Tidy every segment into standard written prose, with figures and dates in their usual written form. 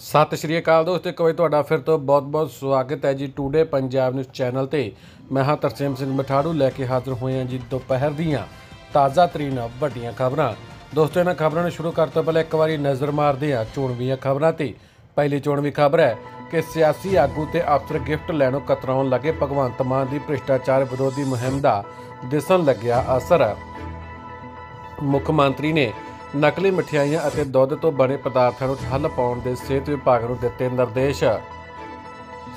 ਸਤਿ ਸ਼੍ਰੀ ਅਕਾਲ ਦੋਸਤੋ, ਇੱਕ ਵਾਰੀ ਤੁਹਾਡਾ ਫਿਰ ਤੋਂ ਬਹੁਤ-ਬਹੁਤ ਸਵਾਗਤ ਹੈ ਜੀ ਟੂਡੇ ਪੰਜਾਬ ਨਿਊਜ਼ ਚੈਨਲ ਤੇ। ਮੈਂ ਹਾਂ ਤਰਸੇਮ ਸਿੰਘ ਮਠਾੜੂ, ਲੈ ਕੇ ਹਾਜ਼ਰ ਹੋਏ ਹਾਂ ਜੀ ਦੁਪਹਿਰ ਦੀਆਂ ਤਾਜ਼ਾ ਤਰੀਨ ਵੱਡੀਆਂ ਖਬਰਾਂ। ਦੋਸਤੋ, ਇਹਨਾਂ ਖਬਰਾਂ ਨੂੰ ਸ਼ੁਰੂ ਕਰਨ ਤੋਂ ਪਹਿਲਾਂ ਇੱਕ ਵਾਰੀ ਨਜ਼ਰ ਮਾਰਦੇ ਹਾਂ ਚੋਣਵੀਆਂ ਖਬਰਾਂ ਤੇ। ਪਹਿਲੀ ਚੋਣਵੀ ਖਬਰ ਹੈ ਕਿ ਸਿਆਸੀ ਆਗੂ ਤੇ ਅਫਸਰ ਗਿਫਟ ਲੈਣੋਂ ਕਤਰਾਉਣ ਲੱਗੇ। ਭਗਵੰਤ ਮਾਨ ਦੀ ਭ੍ਰਿਸ਼ਟਾਚਾਰ ਵਿਰੋਧੀ ਮੁਹਿੰਮ ਦਾ ਦਿਸਣ ਲੱਗਿਆ ਅਸਰ। ਮੁੱਖ ਮੰਤਰੀ ਨੇ नकली मिठाइयां और दुध तो बने पदार्थों ठल पाने के सेहत विभाग को दिए निर्देश।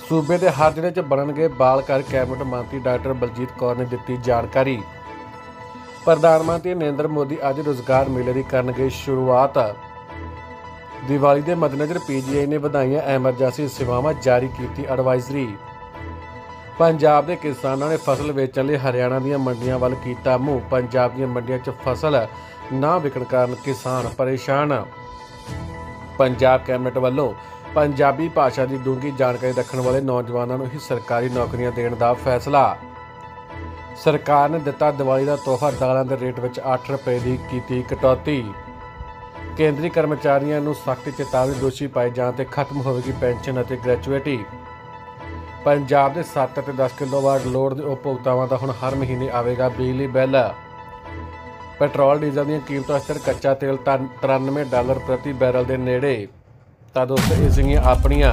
सूबे के हर जिले बननगे बाल घर। कैबिनेट मंत्री डॉक्टर बलजीत कौर ने दी जानकारी। प्रधानमंत्री नरेंद्र मोदी आज रोजगार मेले की करनगे शुरुआत। दिवाली के मद्देनज़र PGI ने वधाईयां एमरजेंसी सेवावां, जारी की एडवाइजरी। पंजाब के किसानों ने फसल वेचण लई हरियाणा दीआं मंडियां वल कीता मूंह। पंजाब दीआं मंडियां 'च फसल ना विकण कारण किसान परेशान। पंजाब कैबिनेट वालों पंजाबी भाषा की डूंघी जानकारी रखने वाले नौजवानों को ही सरकारी नौकरियां देने का फैसला। सरकार ने दिता दिवाली का तोहफा, दालां के रेट में 8 रुपए की कटौती। केंद्रीय कर्मचारियों को सख्त चेतावनी, दोषी पाए जाने पर खत्म होगी पेंशन और ग्रैचुएटी। पंजाब के 7 ते 10 किलोवाट लोड़ के उपभोक्ताओं का हुण हर महीने आएगा बिजली बिल। पेट्रोल डीजल दी कीमतों असर, कच्चा तेल $93 प्रति बैरल के नेड़े। तो दोस्तों, ये सीगियां अपनियां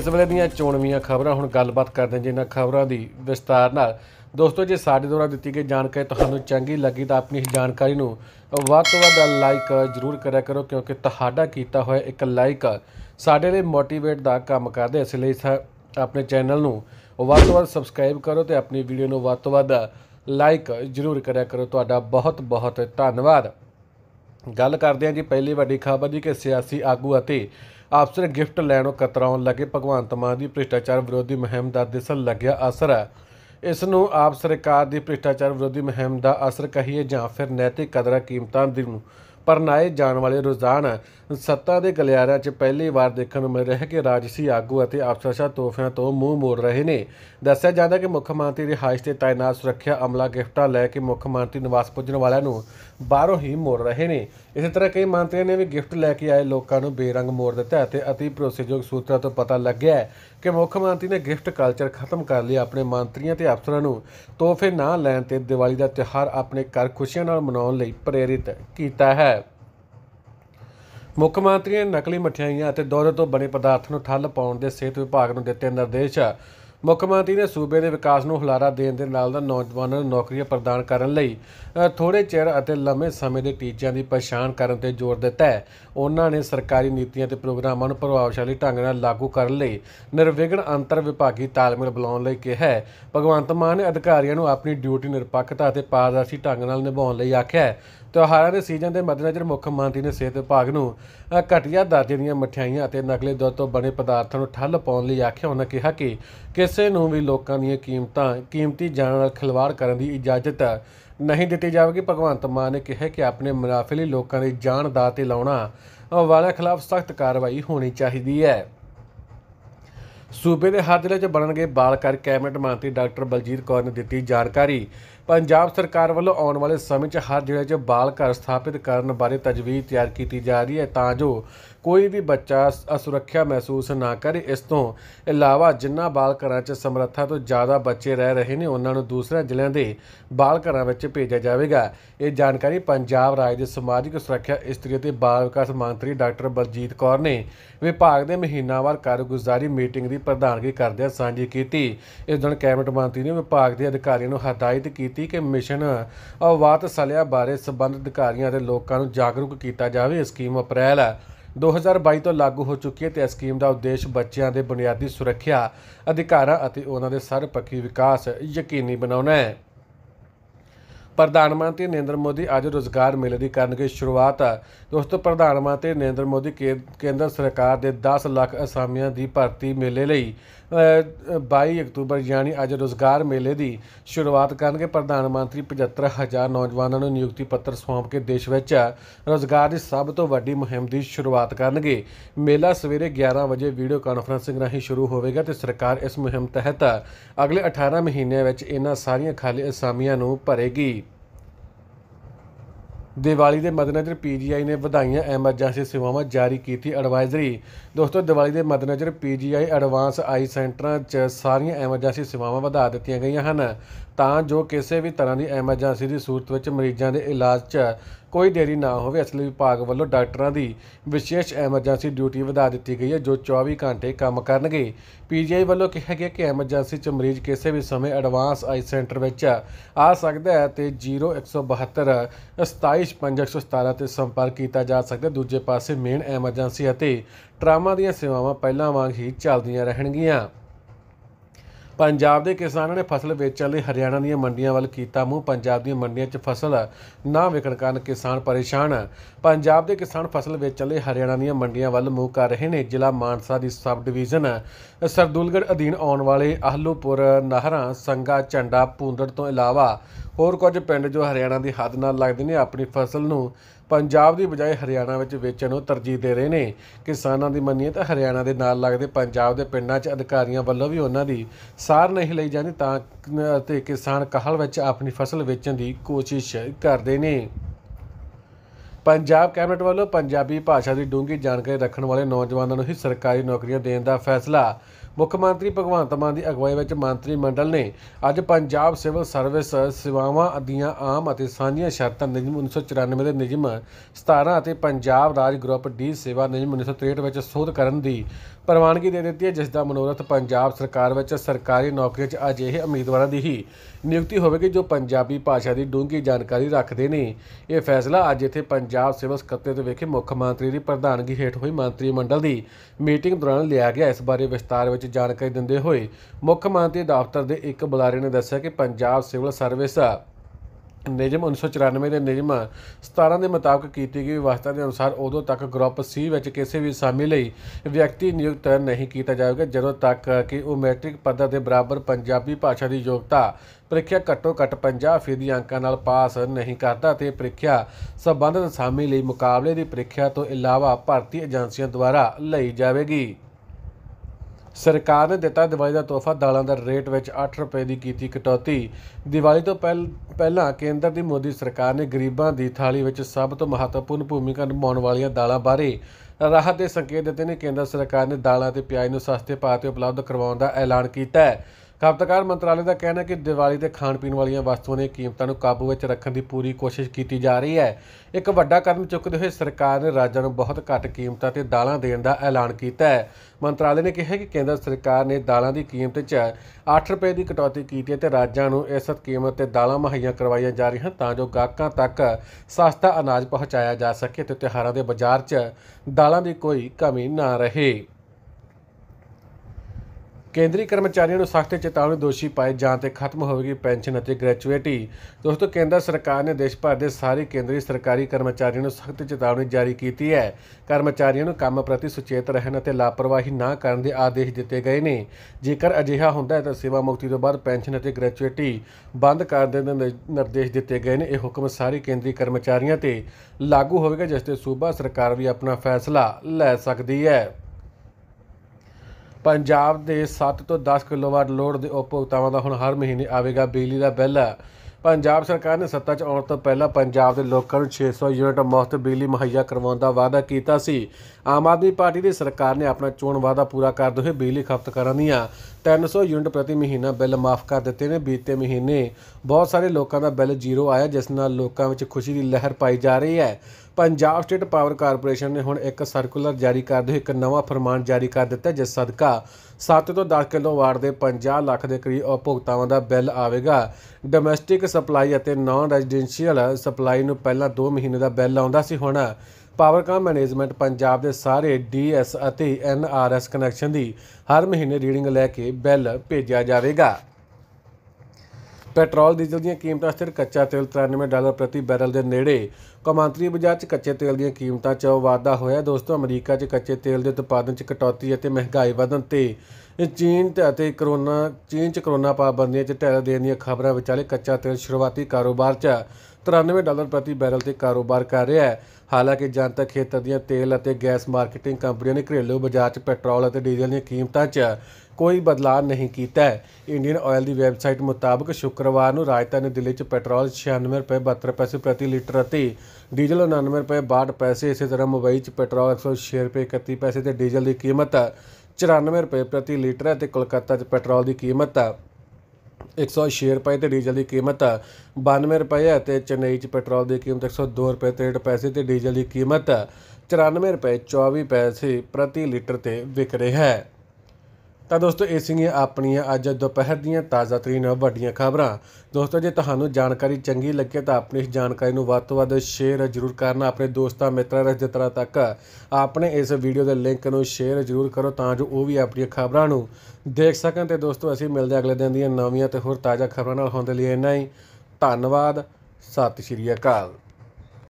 इस वेले दीयां चोणवीआं खबरां। हुण गलबात करदे जी इन्हां खबरां दी विस्तार नाल। दोस्तों, जे साडे द्वारा दित्ती गई जानकारी तुहानूं चंगी लगी तां अपनी जानकारी नूं वध तों वध लाइक जरूर करिया करो, क्योंकि तुहाडा कीता होया एक लाइक साडे लई मोटीवेट दा काम करदा। इस लई अपने चैनल नूं वध तों वध सबसक्राइब करो ते अपनी वीडियो नूं वध तों वध लाइक जरूर करा करो। तुहाडा बहुत बहुत धन्नवाद। गल करदे हां जी पहली वड्डी खबर जी कि सियासी आगू अते अफसर गिफ्ट लैणों कतराउण लगे। भगवंत मान की भ्रिष्टाचार विरोधी मुहिम का दिसन लग्या असर। इस नूं आप सरकार की भ्रिष्टाचार विरोधी मुहिम का असर कहीए जां फिर नैतिक कदरां कीमतां नूं परनाए जाने वाले रुझान सत्ता के गलियारों में पहली बार देखने को मिल रहा है कि राजसी आगू और अफसरशाह तोहफिया तो मूँह मोड़ रहे हैं। दस्या जाता है कि मुख्यमंत्री रिहाइश से तैनात सुरक्षा अमला गिफ्टा लैके मुख्यमंत्री निवास पुजन वालों बाहरों ही मोड़ रहे हैं। इस तरह कई मंत्रियों ने भी गिफ्ट लैके आए लोगों को बेरंग मोड़ दिता है। अति भरोसेयोग सूत्रों तो पता लग गया है कि मुख्यमंत्री ने गिफ्ट कल्चर खत्म कर लिया। अपने मंत्रियों के अफसरों को तोहफे ना लैन ते दिवाली का त्यौहार अपने घर खुशियों नाल मनाउण लई प्रेरित किया है। मुख्यमंत्री ने नकली मिठाइयां और दुध तो बने पदार्थों ठल पाने के सेहत विभाग को दिए निर्देश। मुख्यमंत्री ने सूबे के विकास में हुलारा देने के नाल नौजवानों नौकरियां प्रदान करने थोड़े चिर और लंबे समय के टीचियां की पछाण करने पर जोर दिता है। उन्होंने सरकारी नीतियों के प्रोग्रामों को प्रभावशाली ढंग नाल लागू करने निर्विघ्न अंतर विभागी तालमेल बुलाने कहा है। भगवंत मान ने अधिकारियों को अपनी ड्यूटी निरपक्षता और पारदर्शी ढंग नाल निभाने आख्या है। त्यौहारों के सीजन के मद्देनज़र मुख्यमंत्री ने सेहत विभाग को घटिया दर्जे दी मिठाइयां और नकली दुध तो बने पदार्थों को ठल पाने आख्या। उन्होंने कहा कि किसी को भी लोगों दी कीमती जान नाल खिलवाड़ करने की इजाजत नहीं दी जाएगी। भगवंत मान ने कहा कि अपने मुनाफे लई लोगों की जान दा ते लाउणा वालिआं खिलाफ सख्त कार्रवाई होनी चाहिदी है। सूबे के हर जिले च बननगे बाल घर। कैबिनेट मंत्री डॉक्टर बलजीत कौर ने दी जानकारी। पंजाब सरकार वालों आने वाले समय च हर जिले च बाल घर स्थापित करने बारे तजवीज़ तैयार की जा रही है, तां जो कोई भी बच्चा असुरक्षा महसूस ना करे। इस तों इलावा जिन्ना बाल घर च समर्था तो ज़्यादा बच्चे रह रहे हैं, उन्होंने दूसरे जिलों के बाल घर भेजा जाएगा। ये जानकारी पंजाब राज्य के समाजिक सुरक्षा, इस्त्री और बाल विकास मंत्री डॉक्टर बलजीत कौर ने विभाग के महीनावार कारगुजारी मीटिंग की प्रधानगी करदे सांझी कीती। इस दौरान कैबिनेट मंत्री ने विभाग के अधिकारियों को हदायत की कि मिशन और वातसल्या बारे संबंधित अधिकारियों और लोगों को जागरूक किया जाए। स्कीम अप्रैल 2022 तो लागू हो चुकी है तो स्कीम का उद्देश्य बच्चों के बुनियादी सुरक्षा अधिकारों और उन्होंने सर्वपक्षी विकास यकीनी बनाना है। प्रधानमंत्री नरेंद्र मोदी आज रोजगार मेले की करनगे शुरुआत। दोस्तों, प्रधानमंत्री नरेंद्र मोदी केंद्र सरकार के 10 लाख असामियों की भर्ती मेले लई 22 अक्तूबर यानी अज रोजगार मेले की शुरुआत करनगे। प्रधानमंत्री 75,000 नौजवानों को नियुक्ति पत्र सौंप के देश में रोजगार की सब तो वड्डी मुहिम की शुरुआत करनगे। मेला सवेरे 11 बजे वीडियो कॉन्फ्रेंसिंग राही शुरू होगा तो सरकार इस मुहिम तहत अगले 18 महीनों में इन्हां सारिया खाली असामियों को भरेगी। दिवाली के मद्देनज़र PGI ने वधाइयां एमरजेंसी सेवावां जारी की एडवाइजरी। दोस्तों दिवाली के मद्देनज़र PGI एडवांस आई सेंटरों च सारियां एमरजेंसी सेवावां वधा दित्तियां गईयां हन तां जो किसी भी तरह की एमरजेंसी की सूरत विच मरीजां दे इलाज च कोई देरी ना होवे। इसलई विभाग वालों डॉक्टरों की विशेष एमरजेंसी ड्यूटी वधा दी गई है जो 24 घंटे काम करनगे। PGI वालों कहा गया कि एमरजेंसी च मरीज किसी भी समय एडवांस आई सेंटर आ सकता है तो 0 172 27 517 से संपर्क किया जा सकता। दूजे पासे मेन एमरजेंसी और ट्रामा दी सेवावां पहलां वांग ही चलदियां रहणगियां। पंजाब के किसानों ने फसल बेचने लिए हरियाणा दी मंडियों वाल किया मूँह। पंजाब दी मंडियों च फसल ना विकण कारण किसान परेशान। पंजाब के किसान फसल बेचने लिए हरियाणा दी मंडियों वाल मूँह कर रहे हैं। जिला मानसा की सब डिवीजन सरदूलगढ़ अधीन आने वाले आहलूपुर नाहरा संघा झंडा भूंदड़ तो इलावा होर कुछ पिंड जो हरियाणा की हद न लगते हैं अपनी फसल नूं पंजाब की बजाय हरियाणा में वेचण को तरजीह दे रहे हैं। किसानों की मनीए तो हरियाणा के नाल लगते पंजाब के पिंडों च अधिकारियों वालों भी उन्हों की सार नहीं ली जाती तां किसान कहल में अपनी फसल वेचण की कोशिश करते हैं। पंजाब कैबिनेट वालों पंजाबी भाषा की डूंघी जानकारी रखने वाले नौजवानों को ही सरकारी नौकरियां देने का फैसला। मुख्यमंत्री भगवंत मान की अगवाई में मंत्रीमंडल ने अज पंजाब सिविल सर्विस सेवावां दीआं आम और सांझीआं शर्तां नियम 1994 के नियम 17 और पंजाब राज ग्रुप डी सेवा नियम 1963 में सोध करने की प्रवानगी दे दी है जिसका मनोरथ पंजाब सरकार में सरकारी नौकरियों च अजिहे उम्मीदवारों की ही नियुक्ति होगी जो पंजाबी भाषा की डूंघी जानकारी रखते हैं। यह फैसला अज इत्थे पंजाब सिविल सकत्तरेट विखे मुख्यमंत्री की प्रधानगी हेठ हुई मंत्रीमंडल की मीटिंग दौरान लिया गया। इस बारे विस्तार में जानकारी देंदे हुए मुख्यमंत्री दफ्तर के एक बुलारे ने दस्सिया कि पंजाब सिविल सर्विस नियम 1994 के नियम 17 के मुताबिक की गई व्यवस्था के अनुसार उदों तक ग्रुप सी में किसी भी आसामी लिए व्यक्ति नियुक्त नहीं किया जाएगा जदों तक कि वह मैट्रिक पद्धर के बराबर पंजाबी भाषा की योग्यता ਪ੍ਰੀਖਿਆ ਘੱਟੋ ਘੱਟ 50% ਅੰਕਾਂ ਨਾਲ ਪਾਸ ਨਹੀਂ ਕਰਦਾ ਤੇ ਪ੍ਰੀਖਿਆ ਸੰਬੰਧਿਤ ਅਸਾਮੀ ਲਈ ਮੁਕਾਬਲੇ ਦੀ ਪ੍ਰੀਖਿਆ ਤੋਂ ਇਲਾਵਾ ਭਾਰਤੀ ਏਜੰਸੀਆਂ ਦੁਆਰਾ ਲਈ ਜਾਵੇਗੀ। सरकार ने दिता दिवाली का तोहफा दालों का रेट में 8 रुपए की की कटौती। दिवाली तो पहला केंद्र की मोदी सरकार ने गरीबों की थाली में सब तो महत्वपूर्ण भूमिका निभाने वाली दालों बारे राहत के संकेत दिते ने। केंद्र सरकार ने दालों के प्याज को सस्ते भाव से उपलब्ध करवाने का ऐलान किया है। खपतकार मंत्रालय का कहना है कि दिवाली के खाण पीण वाली वस्तुओं की कीमतों को काबू में रखने की पूरी कोशिश की जा रही है। एक बड़ा कदम चुकते हुए सरकार ने राज्यों को बहुत घट कीमतों पर दालां देने का ऐलान किया है। मंत्रालय ने कहा कि केंद्र सरकार ने दालों की कीमत 8 रुपए की कटौती की है तो राज्यों को इस कीमत पर दालां मुहैया करवाई जा रही हैं तां जो ग्राहकों तक सस्ता अनाज पहुँचाया जा सके तो त्यौहारों के बाजार दालों की कोई कमी ना रहे। केंद्रीय कर्मचारियों को सख्त चेतावनी दोषी पाए जाने खत्म होगी पेंशन और ग्रेचुएटी। दोस्तों केंद्र सरकार ने देश भर के सारे केंद्रीय सरकारी कर्मचारियों को सख्त चेतावनी जारी की है। कर्मचारियों को काम प्रति सुचेत रहने और लापरवाही ना करने के आदेश दिए गए हैं। जेकर अजिहा होता है तो सेवा मुक्ति तो बाद पेंशन और ग्रेचुएटी बंद कर देने के निर्देश दिए गए हैं। यह हुक्म सारे केंद्रीय कर्मचारियों पर लागू होगा जिसते सूबा सरकार भी अपना फैसला ले सकती है। पंजाब के 7 तो 10 किलोवाट लोड के उपभोक्ताओं का हुण हर महीने आएगा बिजली का बिल। पंजाब सरकार ने सत्ता च आने तो पहला पंजाब के लोगों को 600 यूनिट मुफ्त बिजली मुहैया करवाने का वादा किया सी। आम आदमी पार्टी की सरकार ने अपना चोण वादा पूरा करते हुए बिजली खपतकारों दी 300 यूनिट प्रति महीना बिल माफ़ कर दिते ने। बीते महीने बहुत सारे लोगों का बिल जीरो आया जिस नाल लोगों में खुशी की लहर पाई जा रही है। पंजाब स्टेट पावर कारपोरेशन ने हुण एक सर्कुलर जारी करते हुए एक नवा फरमान जारी कर दिता जिस सदका 7 तो 10 किलोवाट के 50 लाख के करीब उपभोक्ताओं का बिल आएगा। डोमैसटिक सप्लाई और नॉन रेजिडेंशियल सप्लाई में पहला 2 महीने का बिल आता सी। हुण पावरकॉम मैनेजमेंट पंजाब के सारे DS और NRS कनैक्शन की हर महीने रीडिंग लैके बिल भेजा जाएगा। पेट्रोल डीजल दी कीमतां स्थिर कच्चा तेल $93 प्रति बैरल के नेड़े। कौमांतरी बाजार च कच्चे तेल दी कीमतां च वाधा होया। दोस्तों अमरीका च कच्चे तेल के उत्पादन च कटौती और महंगाई वधन ते चीन च करोना पाबंदियों च ढिल देण दी खबरां विचाले कच्चा तेल शुरुआती कारोबार च $93 प्रति बैरल से कारोबार कर रहा है। ਹਾਲਾਂਕਿ ਜਨਤਕ ਖੇਤਰ ਦੀਆਂ ਤੇਲ ਅਤੇ ਗੈਸ ਮਾਰਕੀਟਿੰਗ ਕੰਪਨੀਆਂ ਨੇ ਘਰੇਲੂ ਬਾਜ਼ਾਰ 'ਚ ਪੈਟਰੋਲ ਅਤੇ ਡੀਜ਼ਲ ਦੀਆਂ ਕੀਮਤਾਂ 'ਚ कोई बदलाव नहीं किया है। इंडियन ऑयल की वैबसाइट मुताबिक शुक्रवार को राजधानी दिल्ली में पेट्रोल 96 रुपये 72 पैसे प्रति लीटर और डीजल 99 रुपये 62 पैसे, इसी तरह मुंबई में पेट्रोल 106 रुपये 31 पैसे तो डीजल की कीमत 94 रुपये प्रति लीटर और कोलकाता में पेट्रोल की कीमत 106 रुपये तो डीजल की कीमत 92 रुपये और चेन्नई में पेट्रोल की कीमत 102 रुपये 63 पैसे तो डीजल की कीमत 94 रुपये 24 पैसे प्रति लीटर से विक रही है। तो दोस्तों ये सी अपन अज दोपहर दाज़ा तरीन वड्डियां खबर। दोस्तों जे तुहानू जानकारी चंगी लगे तो अपनी इस जानकारी में वध तो वध शेयर जरूर करना, अपने दोस्तों मित्रों रिश्तेदारों तक अपने इस वीडियो के लिंक को शेयर जरूर करो तां जो वो भी अपनी खबरों देख सकन। तो दोस्तों असीं मिलते अगले दिन नवीं तो होर ताज़ा खबरों नाल, होण दे लई इन्ना ही। धन्नवाद। सत श्री अकाल।